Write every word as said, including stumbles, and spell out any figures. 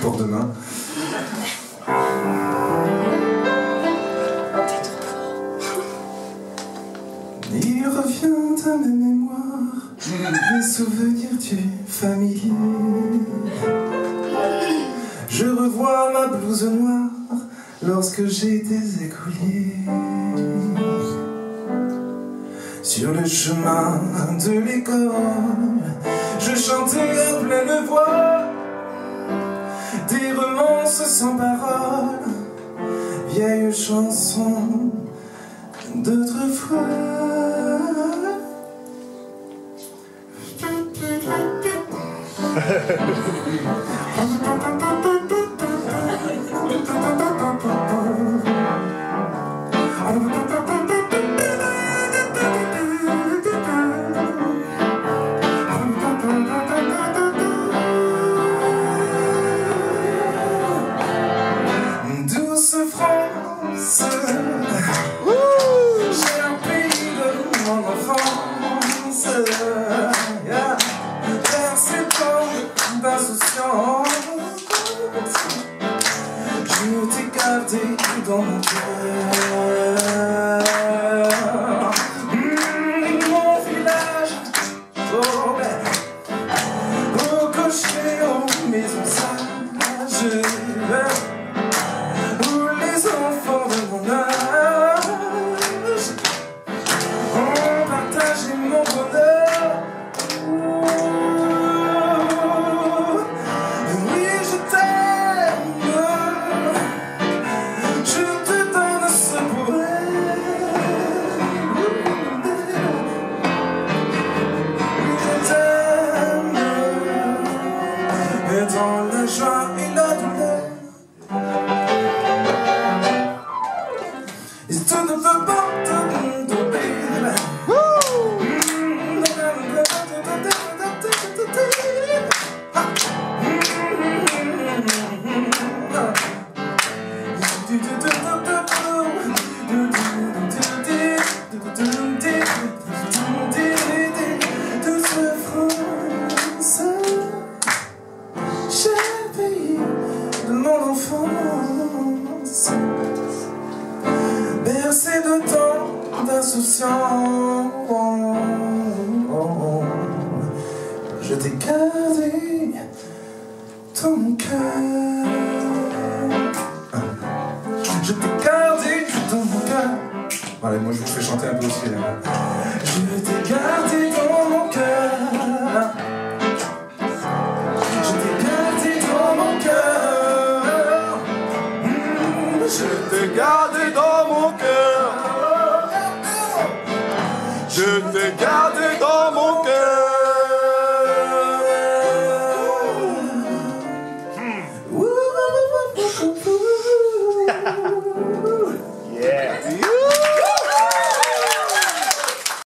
pour demain. Il revient à mes mémoires, mes souvenirs du familier. Je revois ma blouse noire lorsque j'étais écolier. Sur le chemin de l'école, je chantais à pleine voix des romances sans parole, vieilles chansons d'autrefois. Dans mon cœur, mmh, mon village, oh, au cocher, aux maisons sages, où les enfants de mon âge ont partagé mon bonheur. Oh, oui, je t'aime. Dans la joie et la douleur, it's to the bottom, to baby. Bercé de tant d'insouciance, je t'ai gardé dans mon cœur. Je t'ai gardé dans mon cœur. Allez, moi je vous fais chanter un peu aussi. Je t'ai gardé.